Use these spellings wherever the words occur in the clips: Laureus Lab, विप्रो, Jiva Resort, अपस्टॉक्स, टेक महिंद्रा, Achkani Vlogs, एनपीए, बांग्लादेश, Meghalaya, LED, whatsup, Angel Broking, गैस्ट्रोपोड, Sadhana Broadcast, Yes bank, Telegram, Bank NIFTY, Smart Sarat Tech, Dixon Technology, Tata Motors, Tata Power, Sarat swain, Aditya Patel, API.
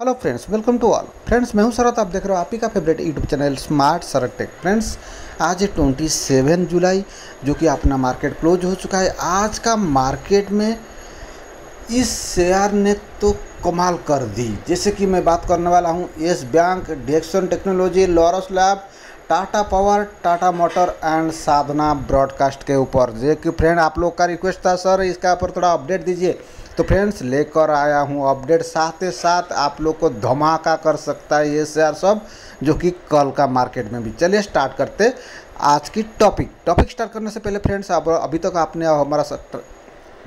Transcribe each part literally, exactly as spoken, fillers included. Hello friends, welcome to all. Friends, मैं हूं शरत, आप देख रहे हो आप ही का favourite YouTube channel smart Sarat tech. Friends, आज सत्ताईस जुलाई जो कि अपना मार्केट क्लोज हो चुका है। आज का मार्केट में इस शेयर ने तो कमाल कर दी। जैसे कि मैं बात करने वाला हूं Yes Bank, Dixon technology, Laurus lab, Tata power, Tata motor and Sadhana broadcast के ऊपर। जे कि फ्रेंड आप लोग का रिक्वेस्ट था, सर इसका ऊपर थोड़ा अपडेट दीजिए, तो फ्रेंड्स लेकर आया हूँ अपडेट। साथ ही साथ आप लोग को धमाका कर सकता है ये शेयर सब, जो कि कल का मार्केट में भी। चलिए स्टार्ट करते आज की टॉपिक। टॉपिक स्टार्ट करने से पहले फ्रेंड्स, आप अभी तक आपने हमारा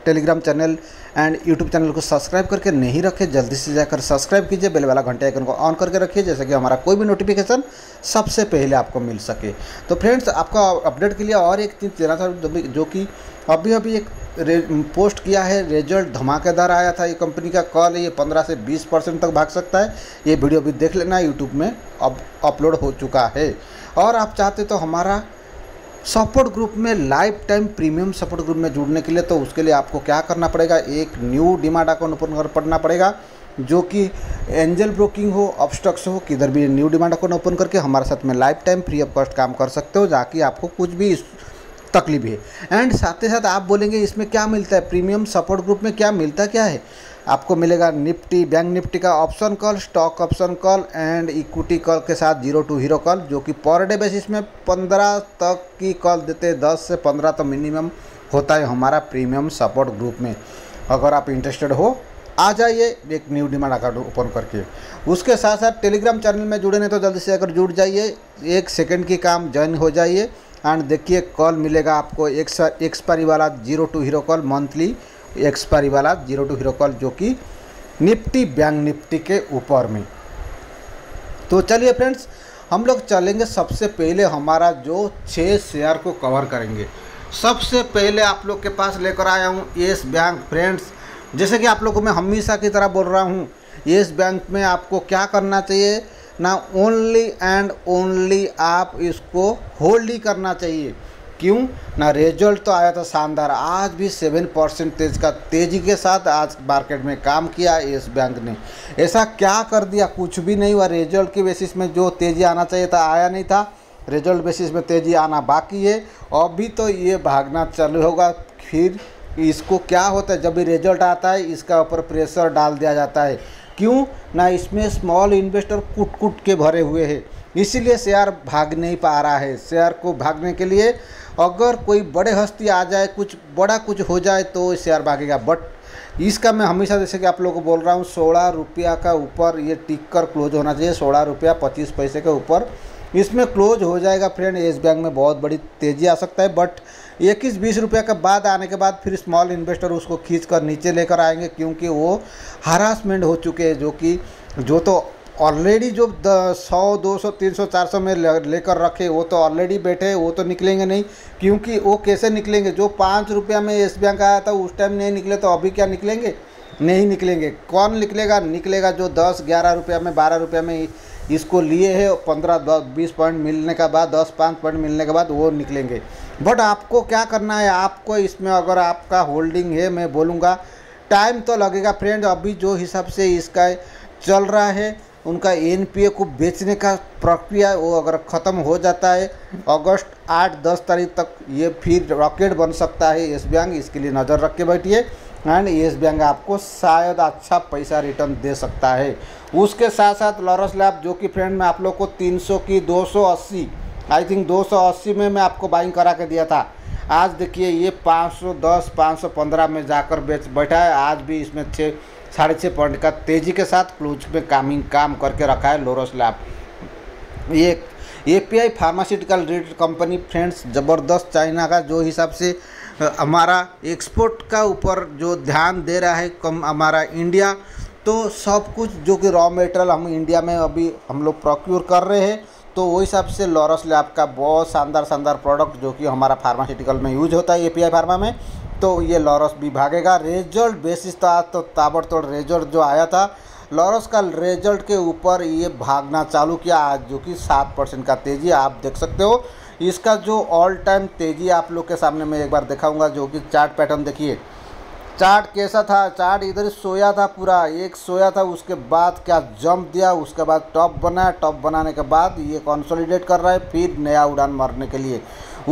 Telegram channel and YouTube channel को सब्सक्राइब करके नहीं रखे, जल्दी से जाकर सब्सक्राइब कीजिए। बेल वाला घंटे आइकन को ऑन करके रखिए, जैसे कि हमारा कोई भी नोटिफिकेशन सबसे पहले आपको मिल सके। तो फ्रेंड्स, आपका अपडेट के लिए और एक चीज़ देना था, जो कि अभी अभी एक पोस्ट किया है। रिजल्ट धमाकेदार आया था ये कंपनी का कल। ये पंद्रह से बीस परसेंट तक भाग सकता है। ये वीडियो भी देख लेना, यूट्यूब में अब अपलोड हो चुका है। और आप चाहते तो हमारा सपोर्ट ग्रुप में, life time premium support group में जुड़ने के लिए, तो उसके लिए आपको क्या करना पड़ेगा, एक न्यू डिमांड अकाउंट ओपन करना पड़ेगा, जो कि एंजल ब्रोकिंग हो, अपस्टॉक्स हो, किधर भी न्यू डिमांड अकाउंट ओपन करके हमारे साथ में life time free of cost काम कर सकते हो, जाकि आपको कुछ भी तकलीफ है। एंड साथ ही साथ आप बोलेंगे इसमें क्या मिलता है, प्रीमियम सपोर्ट ग्रुप में क्या मिलता क्या है। आपको मिलेगा निफ्टी, बैंक निफ्टी का option call, stock option call and equity call के साथ जीरो टू हीरो कॉल, जो कि पर डे बेसिस में पंद्रह तक की कॉल देते हैं। दस से पंद्रह तो मिनिमम होता है हमारा प्रीमियम सपोर्ट ग्रुप में। अगर आप इंटरेस्टेड हो आ जाइए एक न्यू डिमांड अकाउंट ओपन करके। उसके साथ साथ टेलीग्राम चैनल में जुड़े नहीं तो जल्दी से अगर जुड़ जाइए, एक सेकेंड की काम, ज्वाइन हो जाइए। एंड देखिए कॉल मिलेगा आपको एक्सपायरी वाला zero to hero call, monthly expiry वाला जीरो टू हीरो कॉल, जो कि निफ्टी बैंक निफ्टी के ऊपर में। तो चलिए फ्रेंड्स, हम लोग चलेंगे सबसे पहले हमारा जो छः शेयर को कवर करेंगे। सबसे पहले आप लोग के पास लेकर आया हूँ येस बैंक। फ्रेंड्स, जैसे कि आप लोग को मैं हमेशा की तरह बोल रहा हूँ, येस बैंक में आपको क्या करना चाहिए ना, ओनली एंड ओनली आप इसको होल्ड ही करना चाहिए। क्यों ना, रिजल्ट तो आया था शानदार। आज भी सेवन परसेंटेज का तेज़ी के साथ आज मार्केट में काम किया येस बैंक ने। ऐसा क्या कर दिया, कुछ भी नहीं हुआ। रिजल्ट के बेसिस में जो तेज़ी आना चाहिए था आया नहीं था। रिजल्ट बेसिस में तेज़ी आना बाकी है, अभी तो ये भागना चालू होगा। फिर इसको क्या होता है, जब भी रिजल्ट आता है इसका ऊपर प्रेशर डाल दिया जाता है। क्यों ना, इसमें स्मॉल इन्वेस्टर कुट कुट के भरे हुए हैं, इसीलिए शेयर भाग नहीं पा रहा है। शेयर को भागने के लिए अगर कोई बड़े हस्ती आ जाए, कुछ बड़ा कुछ हो जाए तो शेयर भागेगा। बट इसका मैं हमेशा जैसे कि आप लोगों को बोल रहा हूँ, सोलह रुपया का ऊपर ये टिक कर क्लोज होना चाहिए। सोलह रुपया पच्चीस पैसे के ऊपर इसमें क्लोज हो जाएगा फ्रेंड, येस बैंक में बहुत बड़ी तेज़ी आ सकता है। बट इक्कीस बीस रुपये के बाद आने के बाद फिर स्मॉल इन्वेस्टर उसको खींच कर नीचे लेकर आएंगे, क्योंकि वो हरासमेंट हो चुके हैं। जो कि जो तो ऑलरेडी जो सौ दो सौ तीन सौ चार सौ में लेकर रखे, वो तो ऑलरेडी बैठे, वो तो निकलेंगे नहीं। क्योंकि वो कैसे निकलेंगे, जो पाँच रुपया में येस बैंक आया था उस टाइम नहीं निकले, तो अभी क्या निकलेंगे, नहीं निकलेंगे। कौन निकलेगा, निकलेगा जो दस ग्यारह रुपया में, बारह रुपया में इसको लिए है, पंद्रह दस बीस पॉइंट मिलने के बाद, दस पाँच पॉइंट मिलने के बाद वो निकलेंगे। बट आपको क्या करना है, आपको इसमें अगर आपका होल्डिंग है, मैं बोलूँगा टाइम तो लगेगा फ्रेंड। अभी जो हिसाब से इसका चल रहा है, उनका एनपीए को बेचने का प्रक्रिया वो अगर ख़त्म हो जाता है अगस्त आठ दस तारीख तक, ये फिर रॉकेट बन सकता है येस बैंक। इसके लिए नज़र रख के बैठिए एंड येस बैंक आपको शायद अच्छा पैसा रिटर्न दे सकता है। उसके साथ साथ लॉरस लैब, जो कि फ्रेंड मैं आप लोग को तीन सौ की दो सौ अस्सी, आई थिंक दो सौ अस्सी में मैं आपको बाइंग करा के दिया था। आज देखिए ये पाँच सौ दस पाँच सौ पंद्रह में जाकर बेच बैठा है। आज भी इसमें छः साढ़े छः पॉइंट का तेज़ी के साथ क्लोज में कामिंग काम करके रखा है लॉरस लैब। ये API pharmaceutical rate company friends, ज़बरदस्त चाइना का जो हिसाब से हमारा एक्सपोर्ट का ऊपर जो ध्यान दे रहा है कम हमारा इंडिया, तो सब कुछ जो कि रॉ मटेरियल हम इंडिया में अभी हम लोग प्रोक्योर कर रहे हैं, तो वो हिसाब से लॉरस लैब का बहुत शानदार शानदार प्रोडक्ट जो कि हमारा फार्मास्यूटिकल में यूज होता है एपीआई फार्मा में, तो ये लॉरस भी भागेगा। रिजल्ट बेसिस था तो ताबड़तोड़ रिजल्ट जो आया था, लॉरस का रिजल्ट के ऊपर ये भागना चालू किया आज, जो कि सात परसेंट का तेज़ी आप देख सकते हो। इसका जो ऑल टाइम तेज़ी आप लोग के सामने मैं एक बार दिखाऊंगा, जो कि चार्ट पैटर्न देखिए, चार्ट कैसा था, चार्ट इधर ही सोया था, पूरा एक सोया था, उसके बाद क्या जंप दिया, उसके बाद टॉप बना, टॉप बनाने के बाद ये कंसोलिडेट कर रहा है फिर नया उड़ान मारने के लिए।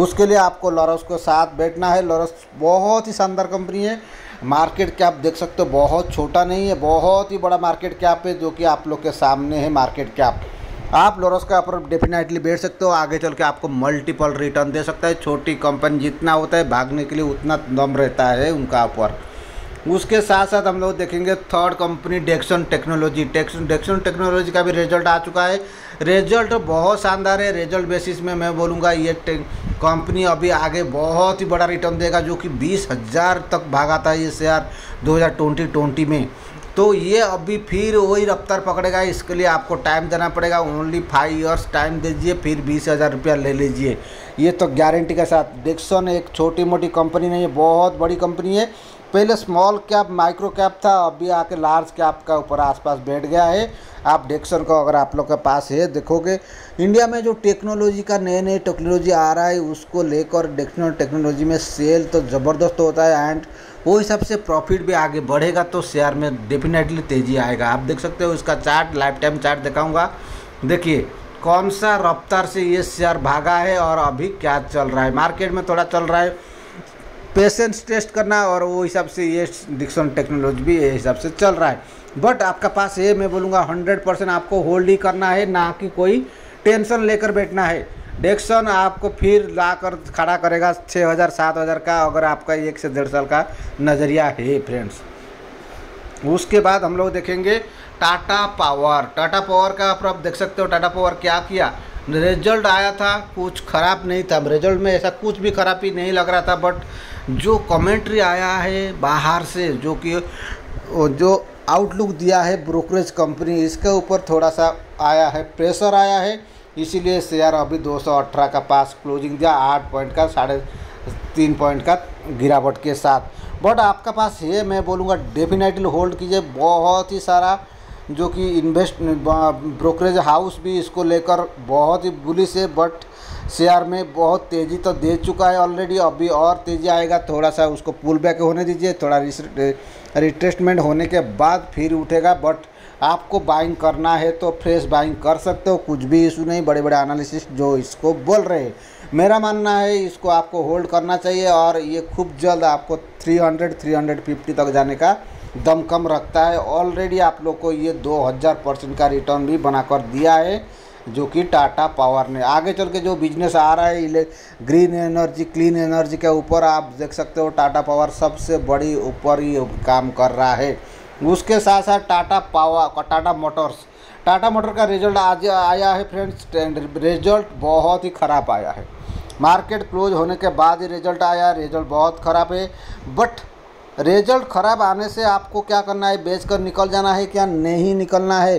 उसके लिए आपको लॉरस को साथ बैठना है। लॉरस बहुत ही शानदार कंपनी है, मार्केट कैप देख सकते हो बहुत छोटा नहीं है, बहुत ही बड़ा मार्केट कैप है जो कि आप लोग के सामने है। मार्केट कैप आप लॉरस का ऊपर डेफिनेटली बैठ सकते हो, आगे चल के आपको मल्टीपल रिटर्न दे सकता है। छोटी कंपनी जितना होता है भागने के लिए उतना दम रहता है उनका ऊपर। उसके साथ साथ हम लोग देखेंगे third company Dixon technology. Dixon Dixon technology का भी रिजल्ट आ चुका है, रिजल्ट बहुत शानदार है। रिजल्ट बेसिस में मैं बोलूँगा ये कंपनी अभी आगे बहुत ही बड़ा रिटर्न देगा, जो कि बीस हज़ार तक भागा था ये शेयर दो हज़ार बीस में। तो ये अभी फिर वही रफ्तार पकड़ेगा, इसके लिए आपको टाइम देना पड़ेगा। ओनली फाइव इयर्स टाइम दीजिए, फिर बीस हज़ार रुपया ले लीजिए, ये तो गारंटी के साथ। डिक्सन एक छोटी मोटी कंपनी नहीं है, बहुत बड़ी कंपनी है। पहले स्मॉल कैप माइक्रो कैप था, अभी आके लार्ज कैप का ऊपर आसपास बैठ गया है। आप डिक्सन को अगर आप लोग के पास है देखोगे, इंडिया में जो टेक्नोलॉजी का नए नए टेक्नोलॉजी आ रहा है उसको लेकर डिक्सन टेक्नोलॉजी में सेल तो ज़बरदस्त होता है एंड वो हिसाब से प्रॉफिट भी आगे बढ़ेगा, तो शेयर में डेफिनेटली तेज़ी आएगा। आप देख सकते हो इसका चार्ट, लाइफ टाइम चार्ट दिखाऊँगा, देखिए कौन सा रफ्तार से ये शेयर भागा है और अभी क्या चल रहा है मार्केट में। थोड़ा चल रहा है पेशेंस टेस्ट करना, और वो हिसाब से ये डिक्सन टेक्नोलॉजी भी ये हिसाब से चल रहा है। बट आपका पास ये मैं बोलूँगा हंड्रेड परसेंट आपको होल्ड ही करना है, ना कि कोई टेंशन लेकर बैठना है। डिक्सन आपको फिर ला कर खड़ा करेगा छः हज़ार सात हज़ार का, अगर आपका एक से डेढ़ साल का नज़रिया है फ्रेंड्स। उसके बाद हम लोग देखेंगे टाटा पावर। टाटा पावर का आप आप देख सकते हो टाटा पावर क्या किया। रिजल्ट आया था, कुछ ख़राब नहीं था, रिजल्ट में ऐसा कुछ भी खराबी नहीं लग रहा था। बट जो कमेंट्री आया है बाहर से, जो कि जो आउटलुक दिया है ब्रोकरेज कंपनी, इसके ऊपर थोड़ा सा आया है प्रेशर आया है, इसीलिए शेयर अभी दो सौ अठारह का पास क्लोजिंग दिया, आठ पॉइंट का साढ़े तीन पॉइंट का गिरावट के साथ। बट आपका पास ये मैं बोलूँगा डेफिनेटली होल्ड कीजिए। बहुत ही सारा जो कि इन्वेस्ट ब्रोकरेज हाउस भी इसको लेकर बहुत ही बुलिश है, बट शेयर में बहुत तेज़ी तो दे चुका है ऑलरेडी, अभी और तेज़ी आएगा। थोड़ा सा उसको पुल बैक होने दीजिए, थोड़ा रिट्रेसमेंट होने के बाद फिर उठेगा। बट आपको बाइंग करना है तो फ्रेश बाइंग कर सकते हो, कुछ भी इशू नहीं। बड़े बड़े एनालिसिस जो इसको बोल रहे हैं, मेरा मानना है इसको आपको होल्ड करना चाहिए, और ये खूब जल्द आपको three hundred three hundred fifty तक जाने का दम कम रखता है। ऑलरेडी आप लोग को ये दो हज़ार परसेंट का रिटर्न भी बनाकर दिया है, जो कि टाटा पावर ने। आगे चल के जो बिजनेस आ रहा है ग्रीन एनर्जी क्लीन एनर्जी के ऊपर, आप देख सकते हो टाटा पावर सबसे बड़ी ऊपर ही काम कर रहा है। उसके साथ साथ Tata power Tata Motors Tata motor का रिजल्ट आज आया है फ्रेंड्स, रिजल्ट बहुत ही ख़राब आया है। मार्केट क्लोज होने के बाद ही रिजल्ट आया, रिजल्ट बहुत ख़राब है। बट रिजल्ट ख़राब आने से आपको क्या करना है, बेच कर निकल जाना है क्या, नहीं निकलना है,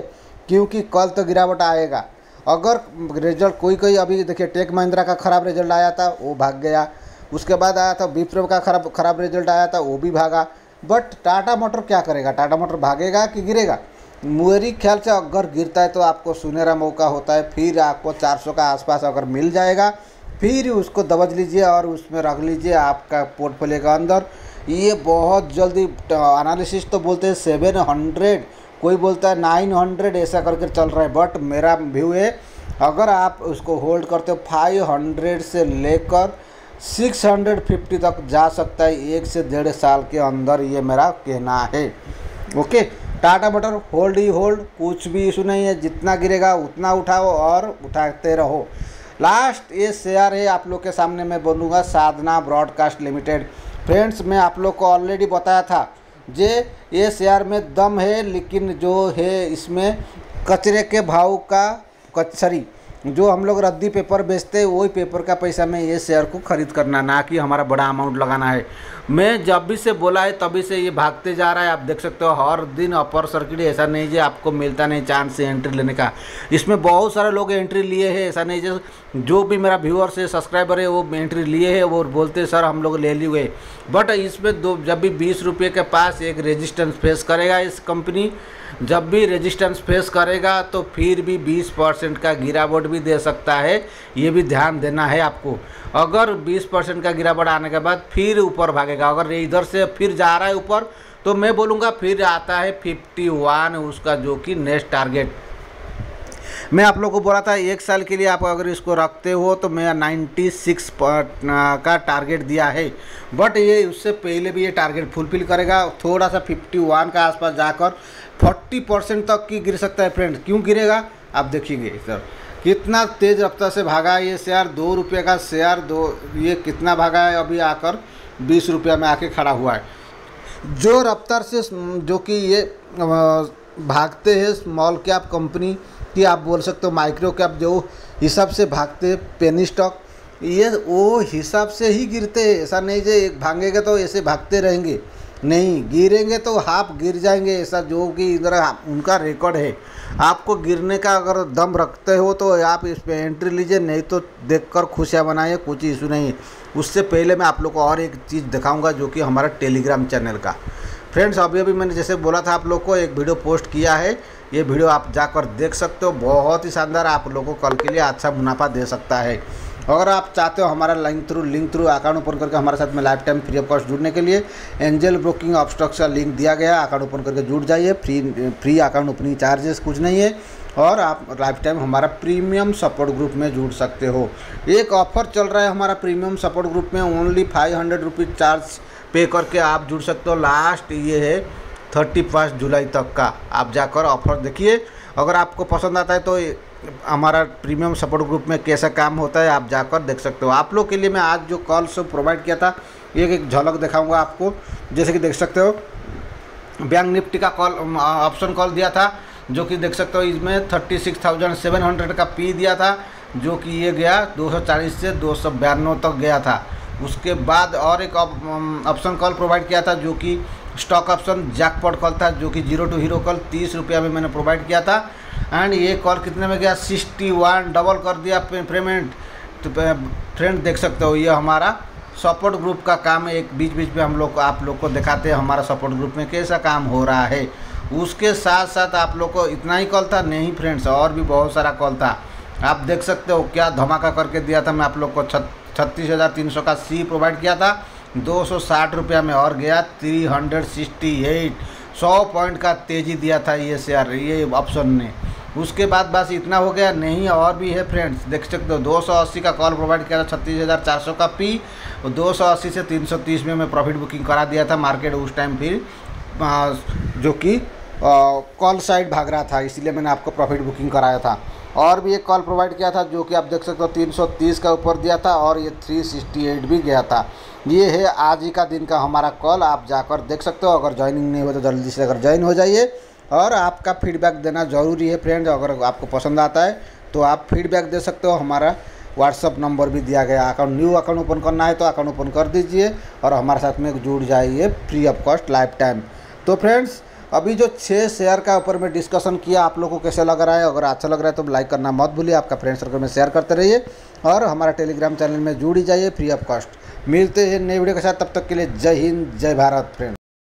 क्योंकि कल तो गिरावट आएगा। अगर रिजल्ट कोई कोई अभी देखिए टेक महिंद्रा का ख़राब रिजल्ट आया था, वो भाग गया। उसके बाद आया था विप्रो का खराब खराब रिजल्ट आया था, वो भी भागा। बट टाटा मोटर क्या करेगा, टाटा मोटर भागेगा कि गिरेगा? मेरी ख्याल से अगर गिरता है तो आपको सुनहरा मौका होता है, फिर आपको चार सौ का आसपास अगर मिल जाएगा फिर उसको दबज लीजिए और उसमें रख लीजिए आपका पोर्टफोलियो के अंदर। ये बहुत जल्दी एनालिसिस तो बोलते हैं सेवन हंड्रेड, कोई बोलता है नाइन हंड्रेड, ऐसा करके चल रहा है। बट मेरा व्यू है अगर आप उसको होल्ड करते हो फाइव हंड्रेड से लेकर सिक्स हंड्रेड फिफ्टी तक जा सकता है एक से डेढ़ साल के अंदर, ये मेरा कहना है। ओके, टाटा मोटर होल्ड ही होल्ड, कुछ भी इशू नहीं है। जितना गिरेगा उतना उठाओ और उठाते रहो। लास्ट ये शेयर है आप लोग के सामने, मैं बोलूँगा साधना ब्रॉडकास्ट लिमिटेड। फ्रेंड्स, मैं आप लोग को ऑलरेडी बताया था जे ये शेयर में दम है, लेकिन जो है इसमें कचरे के भाव का कचरी, जो हम लोग रद्दी पेपर बेचते हैं वही पेपर का पैसा में ये शेयर को खरीद करना, ना कि हमारा बड़ा अमाउंट लगाना है। मैं जब भी से बोला है तभी से ये भागते जा रहा है। आप देख सकते हो हर दिन अपर सर्किट, ऐसा नहीं है आपको मिलता नहीं चांस एंट्री लेने का। इसमें बहुत सारे लोग एंट्री लिए हैं, ऐसा नहीं है जो भी मेरा व्यूअर्स है सब्सक्राइबर है वो एंट्री लिए है, वो बोलते सर हम लोग ले लिए। बट इसमें दो जब भी बीस रुपये के पास एक रेजिस्टेंस फेस करेगा इस कंपनी, जब भी रेजिस्टेंस फेस करेगा तो फिर भी बीस परसेंट का गिरावट भी दे सकता है, ये भी ध्यान देना है आपको। अगर बीस परसेंट का गिरावट आने के बाद फिर ऊपर भागेगा, अगर इधर से फिर जा रहा है ऊपर तो मैं बोलूँगा फिर आता है इक्यावन उसका जो कि नेक्स्ट टारगेट। मैं आप लोगों को बोला था एक साल के लिए आप अगर इसको रखते हो तो मैं छियानवे का टारगेट दिया है, बट ये उससे पहले भी ये टारगेट फुलफिल करेगा। थोड़ा सा इक्यावन का आसपास जाकर चालीस परसेंट तक की गिर सकता है फ्रेंड्स। क्यों गिरेगा आप देखिएगे सर, कितना तेज़ रफ्तार से भागा ये शेयर, दो रुपये का शेयर दो ये कितना भागा है, अभी आकर बीस रुपये में आके खड़ा हुआ है। जो रफ्तार से जो कि ये भागते हैं स्मॉल कैप कंपनी कि आप बोल सकते हो माइक्रो कैप, जो हिसाब से भागते पेनी स्टॉक, ये वो हिसाब से ही गिरते हैं। ऐसा नहीं जे भागेंगे तो ऐसे भागते रहेंगे, नहीं गिरेंगे तो हाफ गिर जाएंगे, ऐसा जो कि इधर उनका रिकॉर्ड है। आपको गिरने का अगर दम रखते हो तो आप इस पर एंट्री लीजिए, नहीं तो देखकर खुशियाँ बनाइए, कुछ इशू नहीं है। उससे पहले मैं आप लोग को और एक चीज़ दिखाऊँगा जो कि हमारा टेलीग्राम चैनल का। फ्रेंड्स अभी अभी मैंने जैसे बोला था आप लोग को एक वीडियो पोस्ट किया है, ये वीडियो आप जाकर देख सकते हो, बहुत ही शानदार, आप लोगों को कल के लिए अच्छा मुनाफा दे सकता है। अगर आप चाहते हो हमारा link through link through account open करके हमारे साथ में life time free of cost जुड़ने के लिए एंजल ब्रोकिंग अपस्टॉक्स का लिंक दिया गया, अकाउंट ओपन करके जुड़ जाइए, free free account opening charges कुछ नहीं है, और आप लाइफ टाइम हमारा प्रीमियम सपोर्ट ग्रुप में जुड़ सकते हो। एक ऑफर चल रहा है हमारा प्रीमियम सपोर्ट ग्रुप में, only five hundred rupees charge पे करके आप जुड़ सकते हो। लास्ट ये है थर्टी फर्स्ट जुलाई तक का, आप जाकर ऑफर देखिए। अगर आपको पसंद आता है तो हमारा प्रीमियम सपोर्ट ग्रुप में कैसा काम होता है आप जाकर देख सकते हो। आप लोग के लिए मैं आज जो कॉल सब प्रोवाइड किया था एक एक झलक दिखाऊंगा आपको। जैसे कि देख सकते हो बैंक निफ्टी का कॉल ऑप्शन कॉल दिया था, जो कि देख सकते हो इसमें thirty six thousand seven hundred का पी दिया था, जो कि ये गया दो सौ चालीस से दो सौ बयानवे तक गया था। उसके बाद और एक ऑप्शन कॉल प्रोवाइड किया था जो कि स्टॉक ऑप्शन जैकपॉट कॉल था, जो कि जीरो टू हीरो कॉल तीस रुपया में मैंने प्रोवाइड किया था। एंड ये कॉल कितने में गया, सिक्सटी वन डबल कर दिया पेमेंट। तो फ्रेंड देख सकते हो ये हमारा सपोर्ट ग्रुप का काम है, एक बीच बीच में हम लोग आप लोग को दिखाते हैं हमारा सपोर्ट ग्रुप में कैसा काम हो रहा है। उसके साथ साथ आप लोग को इतना ही कॉल था नहीं फ्रेंड्स, और भी बहुत सारा कॉल था। आप देख सकते हो क्या धमाका करके दिया था, मैं आप लोग को छत्तीस हज़ार तीन सौ का सी प्रोवाइड किया था दो सौ साठ रुपया में, और गया थ्री हंड्रेड सिक्सटी एट, सौ पॉइंट का तेज़ी दिया था ये शेयर ये ऑप्शन ने। उसके बाद बस इतना हो गया, नहीं और भी है फ्रेंड्स। देख सकते हो दो सौ अस्सी का कॉल प्रोवाइड किया था, छत्तीस हज़ार चार सौ का पी, और दो सौ अस्सी से तीन सौ तीस में मैं प्रॉफिट बुकिंग करा दिया था। मार्केट उस टाइम फिर जो कि कॉल साइड भाग रहा था, इसलिए मैंने आपको प्रॉफिट बुकिंग कराया था। और भी एक कॉल प्रोवाइड किया था जो कि आप देख सकते हो तीन सौ तीस का ऊपर दिया था, और ये थ्री सिक्सटी एट भी गया था। ये है आज ही का दिन का हमारा कॉल, आप जाकर देख सकते हो। अगर ज्वाइनिंग नहीं हो तो जल्दी से अगर ज्वाइन हो जाइए, और आपका फीडबैक देना ज़रूरी है फ्रेंड्स। अगर आपको पसंद आता है तो आप फीडबैक दे सकते हो, हमारा व्हाट्सअप नंबर भी दिया गया। अकाउंट न्यू अकाउंट ओपन करना है तो अकाउंट ओपन कर दीजिए और हमारे साथ में जुड़ जाइए free of cost life time. तो फ्रेंड्स अभी जो छः शेयर का ऊपर में डिस्कशन किया आप लोगों को कैसा लग रहा है, अगर अच्छा लग रहा है तो लाइक करना मत भूलिए, आपका फ्रेंड सर्कल में शेयर करते रहिए, और हमारा टेलीग्राम चैनल में जुड़ ही जाइए फ्री ऑफ कॉस्ट। मिलते हैं नए वीडियो के साथ, तब तक के लिए जय हिंद जय भारत फ्रेंड।